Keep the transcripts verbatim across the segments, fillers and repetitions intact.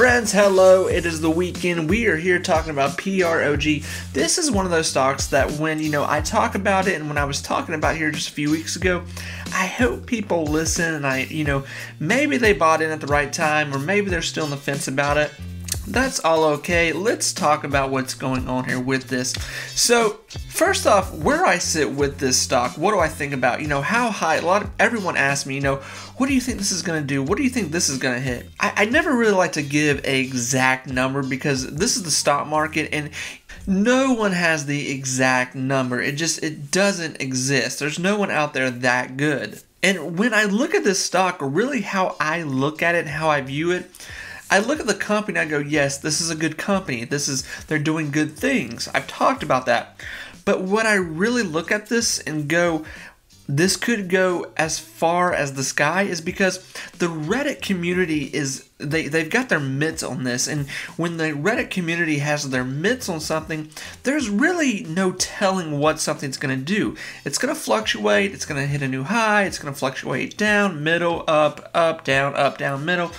Friends, hello, it is the weekend. We are here talking about PROG. This is one of those stocks that when, you know, I talk about it and when I was talking about here just a few weeks ago, I hope people listen and I, you know, maybe they bought in at the right time or maybe they're still on the fence about it. That's all okay. Let's talk about what's going on here with this. So first off, where I sit with this stock, what do I think about, you know, how high? A lot of everyone asks me, you know, what do you think this is going to do? What do you think this is going to hit? I, I never really like to give an exact number because this is the stock market and no one has the exact number. It just, it doesn't exist. There's no one out there that good. And when I look at this stock, really how I look at it, how I view it, I look at the company and I go, yes, this is a good company. This is, they're doing good things. I've talked about that. But what I really look at this and go, this could go as far as the sky is because the Reddit community is, they, they've got their mitts on this. And when the Reddit community has their mitts on something, there's really no telling what something's going to do. It's going to fluctuate. It's going to hit a new high. It's going to fluctuate down, middle, up, up, down, up, down, middle.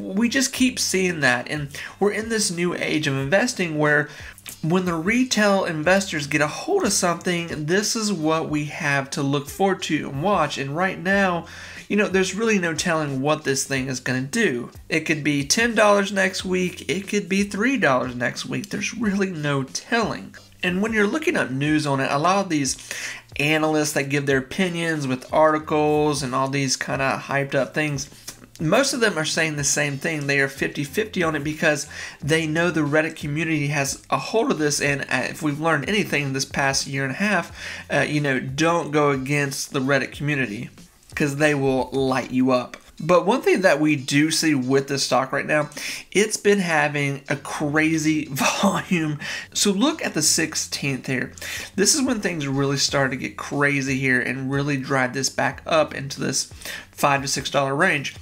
We just keep seeing that, and we're in this new age of investing where when the retail investors get a hold of something, this is what we have to look forward to and watch. And right now, you know, there's really no telling what this thing is going to do. It could be ten dollars next week. It could be three dollars next week. There's really no telling. And when you're looking up news on it, a lot of these analysts that give their opinions with articles and all these kind of hyped up things, most of them are saying the same thing. They are fifty fifty on it because they know the Reddit community has a hold of this. And if we've learned anything this past year and a half, uh, you know, don't go against the Reddit community because they will light you up. But one thing that we do see with this stock right now, it's been having a crazy volume. So look at the sixteenth here. This is when things really started to get crazy here and really drive this back up into this five to six dollar range.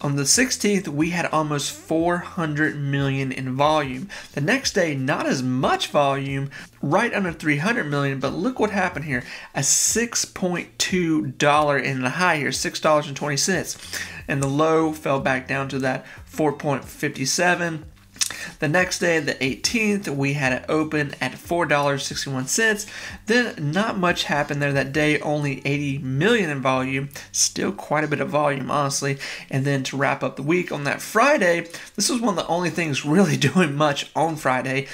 On the sixteenth, we had almost four hundred million in volume. The next day, not as much volume, right under three hundred million, but look what happened here. A six point two dollar in the high here, six dollars and twenty cents. And the low fell back down to that four fifty-seven. The next day, the eighteenth, we had it open at four dollars and sixty-one cents. Then not much happened there that day, only eighty million in volume, still quite a bit of volume, honestly. And then to wrap up the week on that Friday, this was one of the only things really doing much on Friday,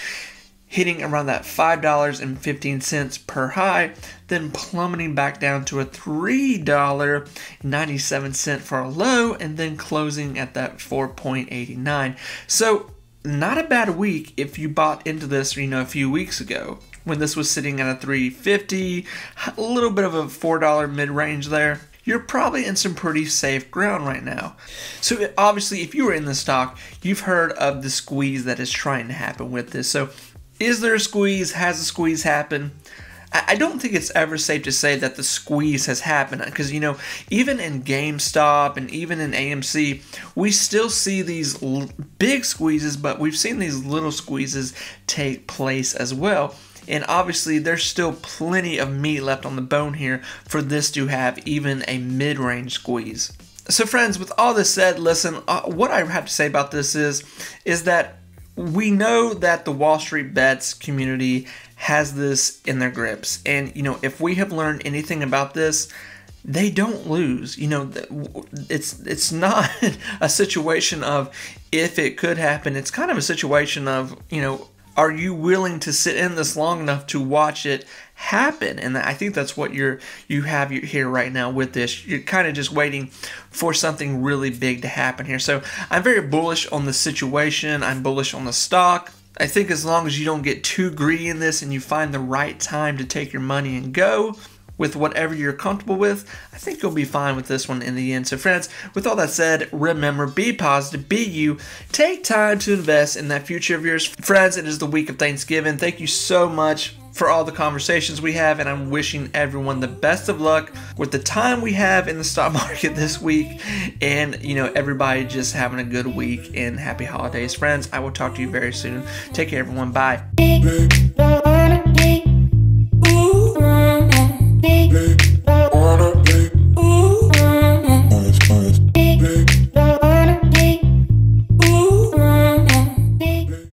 hitting around that five dollars and fifteen cents per high, then plummeting back down to a three dollars and ninety-seven cents for a low, and then closing at that four eighty-nine. So not a bad week if you bought into this, you know, a few weeks ago when this was sitting at a three fifty, a little bit of a four dollar mid-range there. You're probably in some pretty safe ground right now. So obviously, if you were in the stock, you've heard of the squeeze that is trying to happen with this. So is there a squeeze? Has a squeeze happened? I don't think it's ever safe to say that the squeeze has happened because, you know, even in GameStop and even in A M C, we still see these l big squeezes, but we've seen these little squeezes take place as well. And obviously, there's still plenty of meat left on the bone here for this to have even a mid-range squeeze. So friends, with all this said, listen, uh, what I have to say about this is, is that we know that the Wall Street Bets community has this in their grips. And, you know, if we have learned anything about this, they don't lose. You know, it's it's not a situation of if it could happen. It's kind of a situation of, you know, are you willing to sit in this long enough to watch it happen? And I think that's what you're you have here right now with this. You're kind of just waiting for something really big to happen here. So I'm very bullish on the situation. I'm bullish on the stock. I think as long as you don't get too greedy in this and you find the right time to take your money and go with whatever you're comfortable with, I think you'll be fine with this one in the end. So friends, with all that said, remember, be positive, be you, take time to invest in that future of yours. Friends, it is the week of Thanksgiving. Thank you so much for all the conversations we have, and I'm wishing everyone the best of luck with the time we have in the stock market this week. And, you know, everybody just having a good week and happy holidays, friends. I will talk to you very soon. Take care, everyone. Bye.